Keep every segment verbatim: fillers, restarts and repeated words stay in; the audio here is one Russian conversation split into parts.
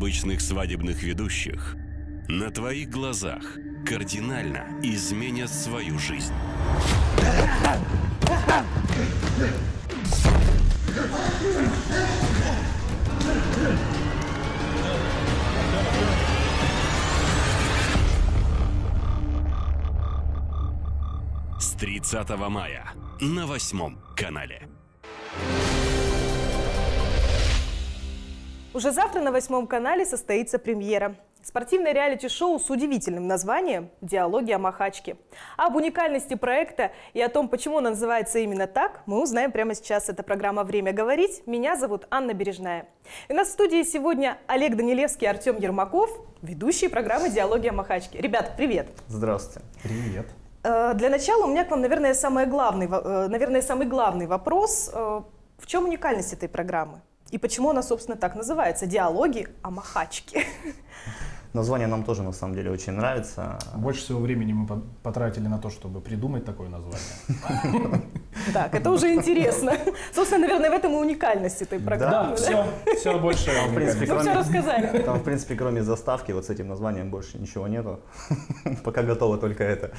необычных свадебных ведущих на твоих глазах кардинально изменят свою жизнь. С тридцатого мая на восьмом канале. Уже завтра на восьмом канале состоится премьера. Спортивное реалити-шоу с удивительным названием «Диалоги о Махачке». Об уникальности проекта и о том, почему он называется именно так, мы узнаем прямо сейчас. Это программа «Время говорить». Меня зовут Анна Бережная. И у нас в студии сегодня Олег Данилевский и Артем Ермаков, ведущие программы «Диалоги о Махачке». Ребят, привет! Здравствуйте! Привет! Для начала у меня к вам, наверное, самый главный, наверное, самый главный вопрос. В чем уникальность этой программы? И почему она, собственно, так называется? «Диалоги о Махачке». Название нам тоже, на самом деле, очень нравится. Больше всего времени мы потратили на то, чтобы придумать такое название. Так, это уже интересно. Собственно, наверное, в этом и уникальность этой программы. Да, все больше. Вы все рассказали. Там, в принципе, кроме заставки, вот с этим названием больше ничего нету. Пока готово только это.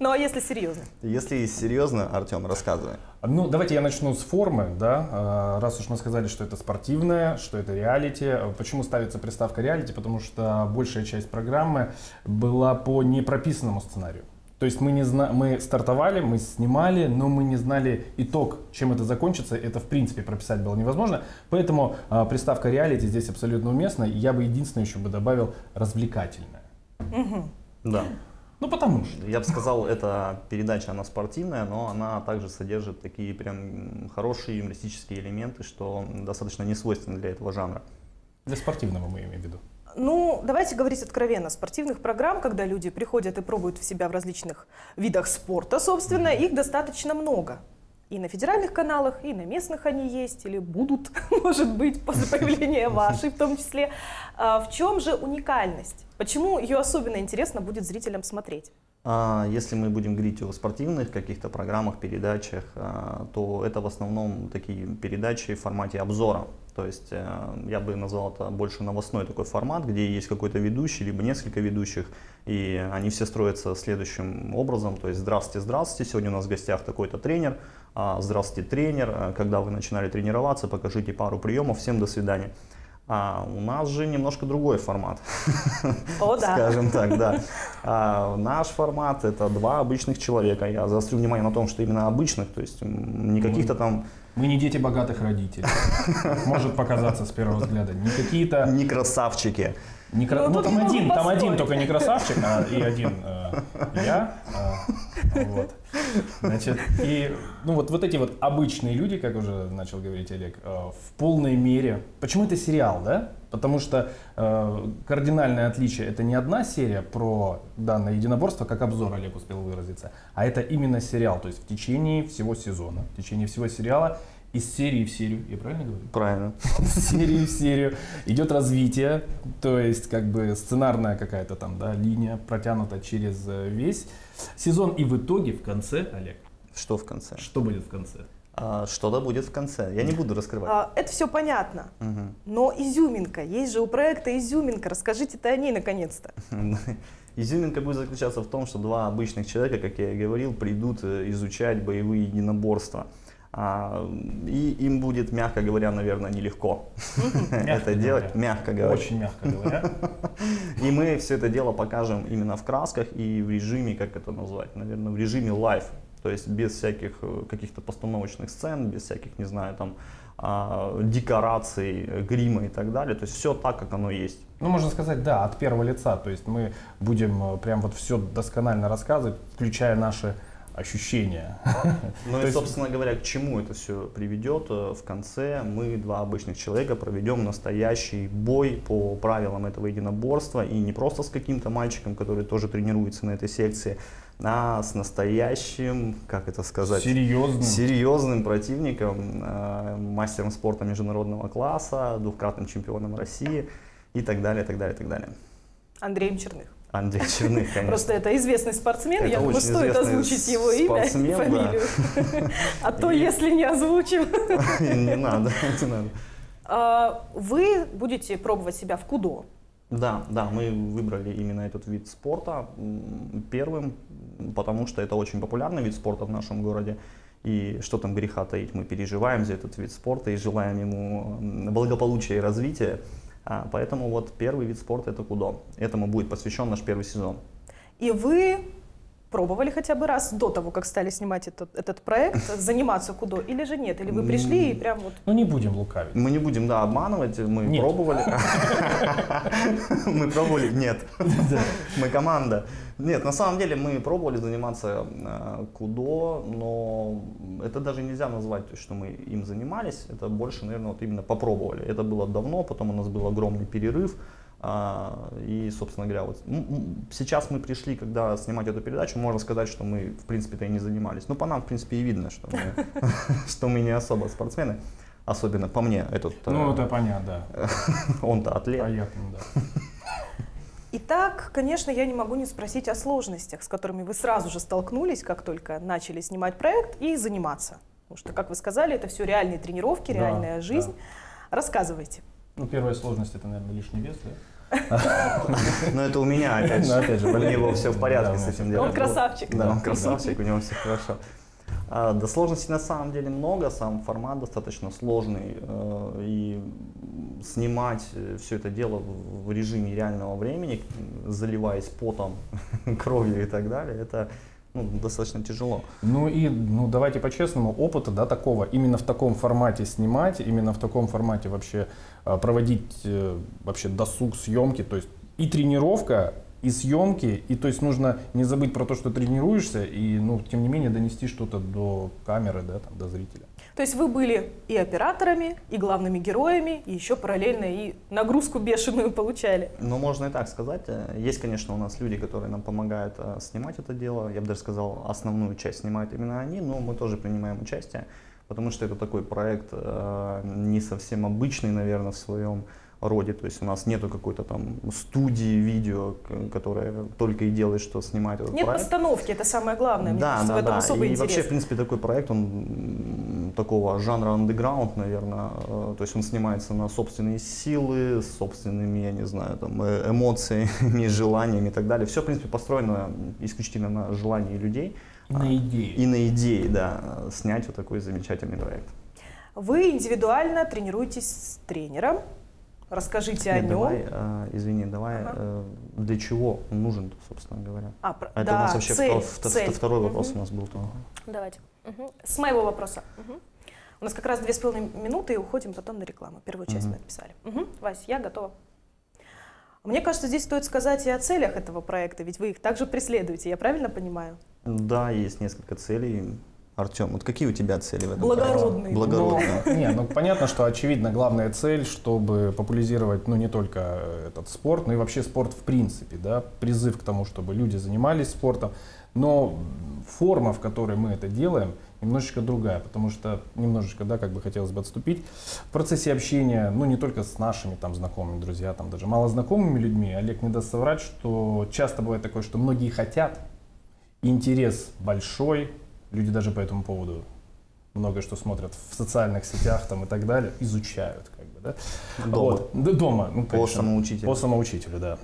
Ну, а если серьезно? Если серьезно, Артем, рассказывай. Ну, давайте я начну с формы, да. Раз уж мы сказали, что это спортивное, что это реалити. Почему ставится приставка реалити? Потому что большая часть программы была по непрописанному сценарию. То есть мы, не зна... мы стартовали, мы снимали, но мы не знали итог, чем это закончится. Это, в принципе, прописать было невозможно. Поэтому э, приставка реалити здесь абсолютно уместна. Я бы единственное еще бы добавил развлекательное. Угу. Да. Ну, потому что. Я бы сказал, эта передача, она спортивная, но она также содержит такие прям хорошие юмористические элементы, что достаточно не свойственно для этого жанра. Для спортивного мы имеем в виду. Ну, давайте говорить откровенно. Спортивных программ, когда люди приходят и пробуют в себя в различных видах спорта, собственно, их достаточно много. И на федеральных каналах, и на местных они есть, или будут, может быть, после появления вашей в том числе. А в чем же уникальность? Почему ее особенно интересно будет зрителям смотреть? Если мы будем говорить о спортивных каких-то программах, передачах, то это в основном такие передачи в формате обзора. То есть я бы назвал это больше новостной такой формат, где есть какой-то ведущий, либо несколько ведущих, и они все строятся следующим образом. То есть здравствуйте, здравствуйте, сегодня у нас в гостях такой-то тренер, здравствуйте, тренер, когда вы начинали тренироваться, покажите пару приемов, всем до свидания. А у нас же немножко другой формат, О, да. скажем так, да. А наш формат — это два обычных человека. Я заострю внимание на том, что именно обычных, то есть не каких-то там… Мы не дети богатых родителей, может показаться с первого взгляда, не какие-то… Не красавчики. Не кра... Ну, ну там один, там один только не красавчик, а и один э, я. Э, вот. Значит, и ну, вот, вот эти вот обычные люди, как уже начал говорить Олег, э, в полной мере. Почему это сериал, да? Потому что э, кардинальное отличие — это не одна серия про данное единоборство, как обзор Олег успел выразиться, а это именно сериал. То есть в течение всего сезона, в течение всего сериала. Из серии в серию, я правильно говорю? Правильно. Из серии в серию идет развитие, то есть как бы сценарная какая-то там, да, линия протянута через весь сезон. И в итоге в конце, Олег. Что в конце? Что будет в конце? А, что-то будет в конце, я не буду раскрывать. А, это все понятно, угу. Но изюминка, есть же у проекта изюминка, расскажите-то о ней наконец-то. Изюминка будет заключаться в том, что два обычных человека, как я и говорил, придут изучать боевые единоборства. А, и им будет, мягко говоря, наверное, нелегко это делать, мягко говоря. Очень мягко говоря. И мы все это дело покажем именно в красках и в режиме, как это назвать, наверное, в режиме лайв. То есть без всяких каких-то постановочных сцен, без всяких, не знаю, там, декораций, грима и так далее. То есть все так, как оно есть. Ну, можно сказать, да, от первого лица. То есть мы будем прям вот все досконально рассказывать, включая наши ощущения. Ну и, собственно говоря, к чему это все приведет? В конце мы, два обычных человека, проведем настоящий бой по правилам этого единоборства. И не просто с каким-то мальчиком, который тоже тренируется на этой секции, а с настоящим, как это сказать, серьезным, серьезным противником, мастером спорта международного класса, двукратным чемпионом России и так далее, так далее, так далее. Андреем Черных. Андрей Черных, конечно. Просто это известный спортсмен, это я думаю, стоит озвучить его имя, фамилию. Да. А то, и... если не озвучим... Не надо, не надо. Вы будете пробовать себя в кудо? Да, да, мы выбрали именно этот вид спорта первым, потому что это очень популярный вид спорта в нашем городе. И что там греха таить, мы переживаем за этот вид спорта и желаем ему благополучия и развития. Поэтому вот первый вид спорта — это кудо. Этому будет посвящен наш первый сезон. И вы пробовали хотя бы раз до того, как стали снимать этот, этот проект, заниматься кудо или же нет? Или вы пришли и прям вот… Ну не будем лукавить. Мы не будем, да, обманывать. Мы нет. пробовали. Мы пробовали? Нет. Мы команда. Нет, на самом деле мы пробовали заниматься кудо, но это даже нельзя назвать, что мы им занимались. Это больше, наверное, вот именно попробовали. Это было давно, потом у нас был огромный перерыв. И, собственно говоря, вот сейчас мы пришли, когда снимать эту передачу, можно сказать, что мы, в принципе-то, и не занимались. Ну, по нам, в принципе, и видно, что мы не особо спортсмены. Особенно по мне. Ну, это понятно, да. Он-то атлет. Понятно, да. Итак, конечно, я не могу не спросить о сложностях, с которыми вы сразу же столкнулись, как только начали снимать проект и заниматься. Потому что, как вы сказали, это все реальные тренировки, реальная жизнь. Рассказывайте. Ну, первая сложность — это, наверное, лишний вес, да? Но это у меня, опять же. У него все в порядке с этим делом. Он красавчик. Да, он красавчик, у него все хорошо. Да, сложностей на самом деле много, сам формат достаточно сложный. И снимать все это дело в режиме реального времени, заливаясь потом, кровью и так далее, это… Ну, достаточно тяжело. Ну и ну, давайте по-честному, опыта, да, такого, именно в таком формате снимать, именно в таком формате вообще проводить вообще досуг съемки, то есть и тренировка, и съемки, и то есть нужно не забыть про то, что тренируешься, и, ну, тем не менее, донести что-то до камеры, да, там, до зрителя. То есть вы были и операторами, и главными героями, и еще параллельно и нагрузку бешеную получали. Ну, можно и так сказать. Есть, конечно, у нас люди, которые нам помогают снимать это дело. Я бы даже сказал, основную часть снимают именно они, но мы тоже принимаем участие, потому что это такой проект не совсем обычный, наверное, в своем роде. То есть у нас нету какой-то там студии видео, которая только и делает, что снимает этот Нет проект. постановки, это самое главное. Мне да, кажется, да, в этом да. особо и интересно. Вообще, в принципе, такой проект, он такого жанра андеграунд, наверное. То есть он снимается на собственные силы, с собственными, я не знаю, там, эмоциями, желаниями и так далее. Все, в принципе, построено исключительно на желании людей. На идее. И на идее, да, снять вот такой замечательный проект. Вы индивидуально тренируетесь с тренером. Расскажите Нет, о нем. Давай, э, извини, давай, ага. э, для чего он нужен, собственно говоря? А, Это да, у нас вообще цель, в, в, цель. второй вопрос угу. у нас был. Угу. Давайте. Угу. С моего вопроса. Угу. У нас как раз две с половиной минуты и уходим потом на рекламу. Первую часть угу. мы отписали. Угу. Вась, я готова. Мне кажется, здесь стоит сказать и о целях этого проекта, ведь вы их также преследуете, я правильно понимаю? Да, есть несколько целей. Артем, вот какие у тебя цели в этом? Благородные. Благородные. Ну, не, ну, понятно, что очевидно главная цель, чтобы популяризировать, ну, не только этот спорт, но и вообще спорт в принципе, да, призыв к тому, чтобы люди занимались спортом, но форма, в которой мы это делаем, немножечко другая, потому что немножечко, да, как бы хотелось бы отступить в процессе общения, ну, не только с нашими там знакомыми, друзья, там даже малознакомыми людьми. Олег не даст соврать, что часто бывает такое, что многие хотят, интерес большой. Люди даже по этому поводу многое что смотрят в социальных сетях там, и так далее, изучают как бы, да? Дома. Вот. Да, дома ну, по самоучителю. По самоучителю, да.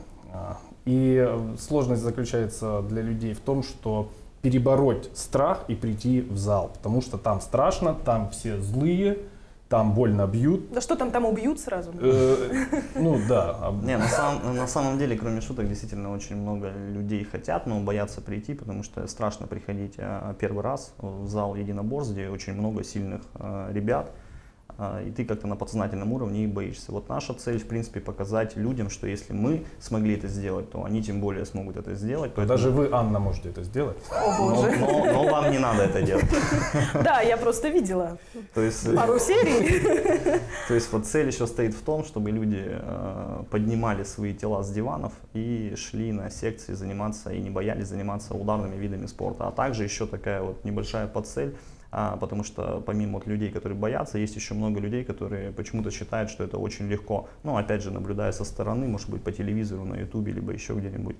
И сложность заключается для людей в том, что перебороть страх и прийти в зал, потому что там страшно, там все злые, там больно бьют. Да что там, там убьют сразу? Ну да. Не, на самом, на самом деле, кроме шуток, действительно очень много людей хотят, но боятся прийти, потому что страшно приходить первый раз в зал единоборств, где очень много сильных ребят, и ты как-то на подсознательном уровне и боишься. Вот наша цель, в принципе, показать людям, что если мы смогли это сделать, то они тем более смогут это сделать. Поэтому... Даже вы, Анна, можете это сделать. О, Боже. Но, но, но вам не надо это делать. Да, я просто видела пару серий. То есть вот цель еще стоит в том, чтобы люди поднимали свои тела с диванов и шли на секции заниматься и не боялись заниматься ударными видами спорта. А также еще такая вот небольшая подцель. А, потому что помимо вот людей, которые боятся, есть еще много людей, которые почему-то считают, что это очень легко. Ну, опять же, наблюдая со стороны, может быть, по телевизору, на ютубе, либо еще где-нибудь.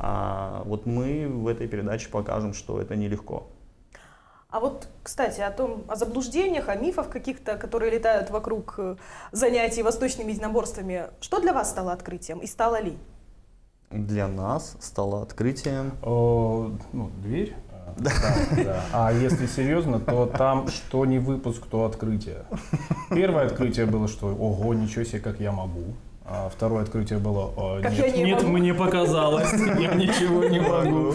А, вот мы в этой передаче покажем, что это нелегко. А вот, кстати, о том, о заблуждениях, о мифах каких-то, которые летают вокруг занятий восточными единоборствами, что для вас стало открытием и стало ли? Для нас стало открытием... О, ну, дверь. Да, да. А если серьезно, то там что не выпуск, то открытие. Первое открытие было, что ого, ничего себе, как я могу. А второе открытие было, нет, не нет мне показалось, я ничего не могу.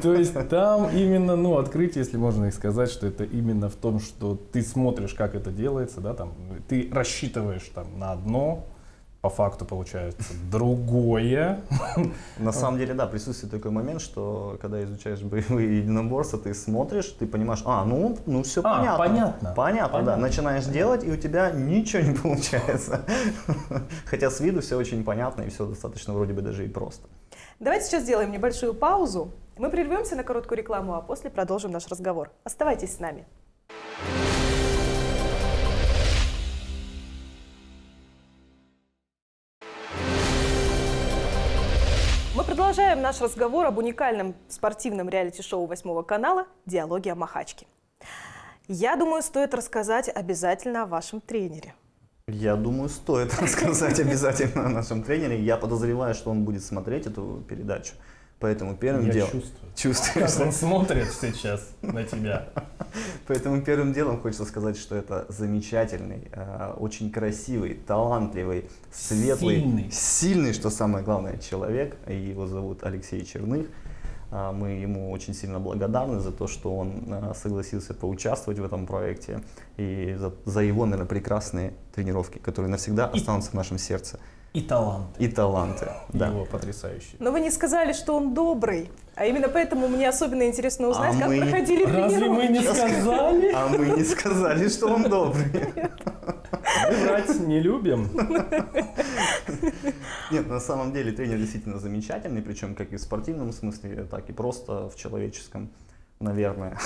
То есть там именно, ну, открытие, если можно их сказать, что это именно в том, что ты смотришь, как это делается, да, там, ты рассчитываешь там на одно, по факту получается другое. На самом деле, да, присутствует такой момент, что когда изучаешь боевые единоборства, ты смотришь, ты понимаешь, а, ну, ну все а, понятно. понятно. Понятно, понятно, да. Начинаешь понятно. делать, и у тебя ничего не получается. Хотя с виду все очень понятно, и все достаточно вроде бы даже и просто. Давайте сейчас сделаем небольшую паузу. Мы прервемся на короткую рекламу, а после продолжим наш разговор. Оставайтесь с нами. Продолжаем наш разговор об уникальном спортивном реалити-шоу восьмого канала «Диалоги о Махачке». Я думаю, стоит рассказать обязательно о вашем тренере. Я думаю, стоит рассказать обязательно о нашем тренере. Я подозреваю, что он будет смотреть эту передачу. Поэтому первым делом... чувствую, что он смотрит сейчас на тебя. Поэтому первым делом хочется сказать, что это замечательный, очень красивый, талантливый, светлый, сильный. сильный, что самое главное, человек. Его зовут Алексей Черных. Мы ему очень сильно благодарны за то, что он согласился поучаствовать в этом проекте. И за, за его, наверное, прекрасные тренировки, которые навсегда и... останутся в нашем сердце. И таланты. И таланты, да. Его потрясающие. Но вы не сказали, что он добрый. А именно поэтому мне особенно интересно узнать, а как мы... проходили тренировки. Разве мы не сказали? А мы не сказали, что он добрый. Мы врать не любим. Нет, на самом деле тренер действительно замечательный. Причем как и в спортивном смысле, так и просто в человеческом, наверное.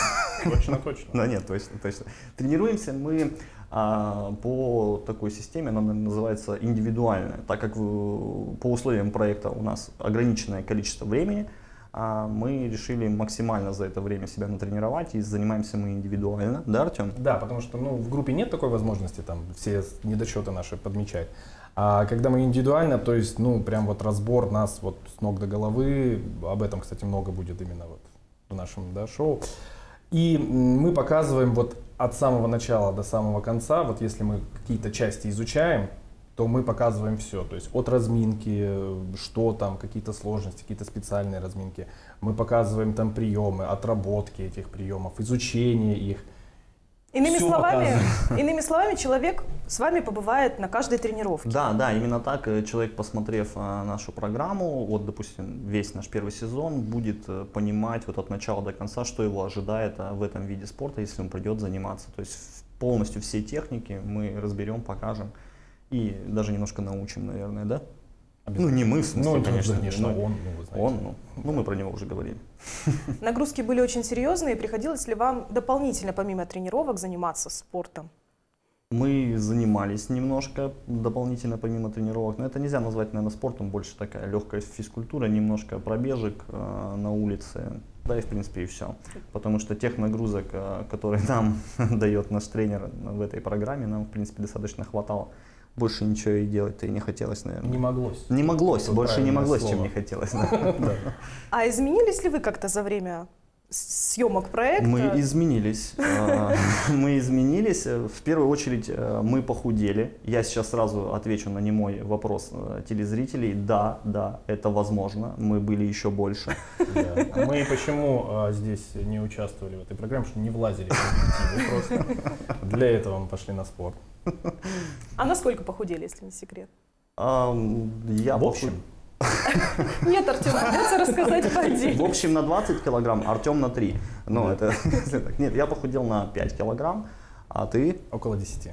Точно, точно. Да нет, точно, точно. Тренируемся мы... А по такой системе, она называется индивидуальная, так как по условиям проекта у нас ограниченное количество времени, мы решили максимально за это время себя натренировать, и занимаемся мы индивидуально, да, Артем? Да, потому что, ну, в группе нет такой возможности, там все недочеты наши подмечать. А когда мы индивидуально, то есть, ну, прям вот разбор нас вот с ног до головы, об этом, кстати, много будет именно вот в нашем, да, шоу. И мы показываем вот от самого начала до самого конца, вот если мы какие-то части изучаем, то мы показываем все. То есть от разминки, что там, какие-то сложности, какие-то специальные разминки. Мы показываем там приемы, отработки этих приемов, изучение их. Иными словами, иными словами, человек с вами побывает на каждой тренировке. Да, да, именно так. Человек, посмотрев нашу программу, вот, допустим, весь наш первый сезон, будет понимать вот от начала до конца, что его ожидает в этом виде спорта, если он придет заниматься. То есть полностью все техники мы разберем, покажем и даже немножко научим, наверное, да? Ну, не мы, в смысле, ну, конечно, конечно, он, ну, он, ну, ну, мы про него уже говорили. Нагрузки были очень серьезные. Приходилось ли вам дополнительно, помимо тренировок, заниматься спортом? Мы занимались немножко дополнительно, помимо тренировок. Но это нельзя назвать, наверное, спортом. Больше такая легкая физкультура, немножко пробежек э, на улице. Да и, в принципе, и все. Потому что тех нагрузок, э, которые нам дает наш тренер в этой программе, нам, в принципе, достаточно хватало. Больше ничего и делать-то и не хотелось, наверное. Не моглось. Не моглось, это больше не моглось, слово. Чем не хотелось. А изменились ли вы как-то за время съемок проекта? Мы изменились. Мы изменились. В первую очередь мы похудели. Я сейчас сразу отвечу на немой вопрос телезрителей. Да, да, это возможно. Мы были еще больше. Да. Мы почему здесь не участвовали в этой программе, что не влазили в коллективы. Просто для этого мы пошли на спорт. А насколько похудели, если не секрет? А, я в общем. Похуд... Нет, Артем, придется рассказать по отдельности. В общем, на двадцать килограмм, Артем на три. Ну, это... Нет, я похудел на пять килограмм, а ты? Около десяти.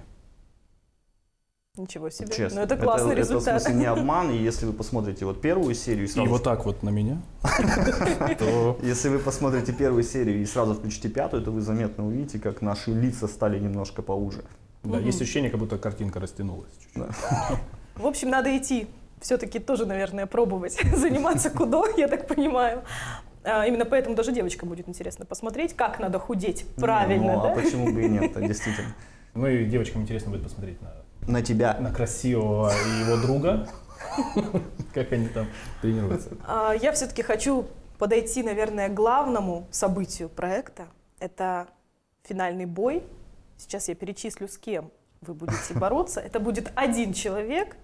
Ничего себе. Честно. Но это классный это, результат. Это, в смысле, не обман. И если вы посмотрите вот первую серию... И, сразу... и вот так вот на меня. Если вы посмотрите первую серию и сразу включите пятую, то вы заметно увидите, как наши лица стали немножко поуже. Да, есть ощущение, как будто картинка растянулась. В общем, надо идти. Все-таки тоже, наверное, пробовать заниматься кудо, я так понимаю. Именно поэтому даже девочкам будет интересно посмотреть, как надо худеть правильно. Ну, да? А почему бы и нет, действительно. Ну и девочкам интересно будет посмотреть на... На тебя. На красивого его друга. Как они там тренируются. Я все-таки хочу подойти, наверное, к главному событию проекта. Это финальный бой. Сейчас я перечислю, с кем вы будете бороться. Это будет один человек.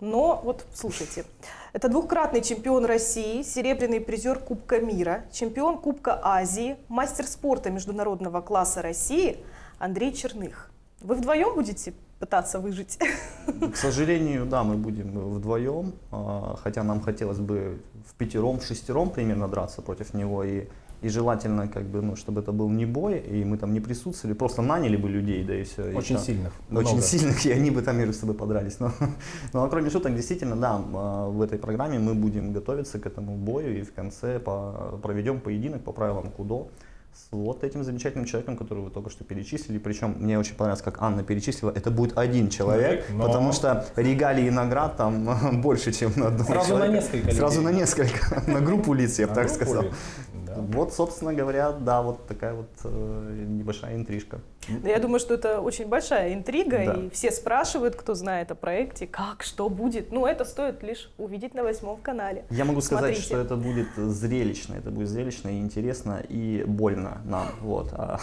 Но вот слушайте, это двукратный чемпион России, серебряный призер Кубка мира, чемпион Кубка Азии, мастер спорта международного класса России Андрей Черных. Вы вдвоем будете пытаться выжить? К сожалению, да, мы будем вдвоем, хотя нам хотелось бы в пятером, в шестером примерно драться против него. И, и желательно, как бы, ну, чтобы это был не бой, и мы там не присутствовали, просто наняли бы людей, да и все. Очень и, сильных. Да, очень сильных, и они бы там между собой подрались. Но, но кроме шуток, действительно, да, в этой программе мы будем готовиться к этому бою и в конце по, проведем поединок по правилам кудо с вот этим замечательным человеком, которого вы только что перечислили. Причем мне очень понравилось, как Анна перечислила, это будет один человек, но... потому что регалий и наград там больше, чем на одного Сразу человека. на несколько Сразу людей. на несколько, на группу лиц, я бы так сказал. Да. Вот, собственно говоря, да, вот такая вот э, небольшая интрижка. Я думаю, что это очень большая интрига, да. И все спрашивают, кто знает о проекте, как, что будет. Ну, это стоит лишь увидеть на восьмом канале. Я могу Смотрите. сказать, что это будет зрелищно, это будет зрелищно и интересно, и больно нам. Вот. А,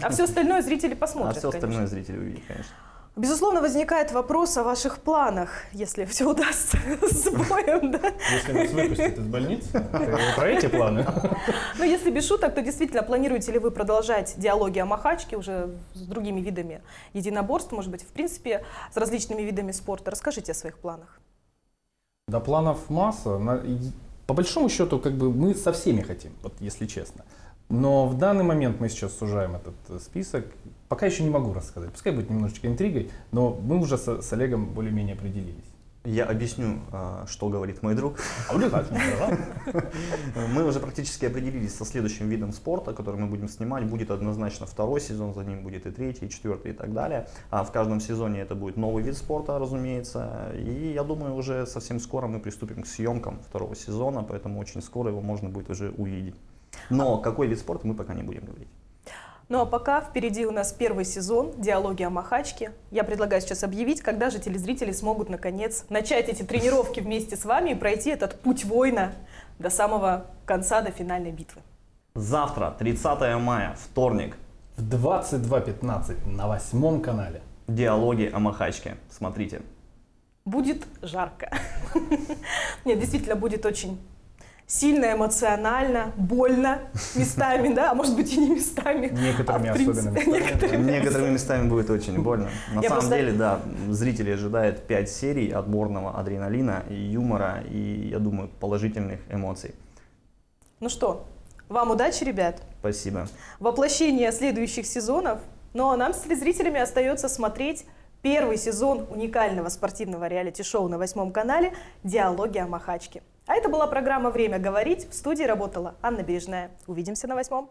а все остальное зрители посмотрят, А все остальное конечно. зрители увидят, конечно. Безусловно, возникает вопрос о ваших планах, если все удастся с боем, да? Если нас выпустят из больницы, про эти планы. Ну, если без шуток, то действительно, планируете ли вы продолжать диалоги о Махачке уже с другими видами единоборств, может быть, в принципе, с различными видами спорта? Расскажите о своих планах. Да, планов масса. По большому счету, как бы мы со всеми хотим, вот если честно. Но в данный момент мы сейчас сужаем этот список. Пока еще не могу рассказать, пускай будет немножечко интригой, но мы уже с, с Олегом более-менее определились. Я объясню, что говорит мой друг. Мы уже практически определились со следующим видом спорта, который мы будем снимать. Будет однозначно второй сезон, за ним будет и третий, и четвертый, и так далее. А в каждом сезоне это будет новый вид спорта, разумеется. И я думаю, уже совсем скоро мы приступим к съемкам второго сезона, поэтому очень скоро его можно будет уже увидеть. Но какой вид спорта, мы пока не будем говорить. Ну а пока впереди у нас первый сезон «Диалоги о Махачке». Я предлагаю сейчас объявить, когда же телезрители смогут наконец начать эти тренировки вместе с вами и пройти этот путь воина до самого конца, до финальной битвы. Завтра, тридцатое мая, вторник, в двадцать два пятнадцать на восьмом канале «Диалоги о Махачке». Смотрите. Будет жарко. Нет, действительно будет очень... Сильно, эмоционально, больно местами, да, а может быть и не местами. Некоторыми а особенно местами. Некоторыми, Некоторыми местами будет очень больно. На Я самом просто... деле, да, зрители ожидают пять серий отборного адреналина, и юмора и, я думаю, положительных эмоций. Ну что, вам удачи, ребят. Спасибо. Воплощение следующих сезонов. Ну а нам с телезрителями остается смотреть первый сезон уникального спортивного реалити-шоу на восьмом канале «Диалоги о Махачке». А это была программа «Время говорить». В студии работала Анна Бережная. Увидимся на восьмом.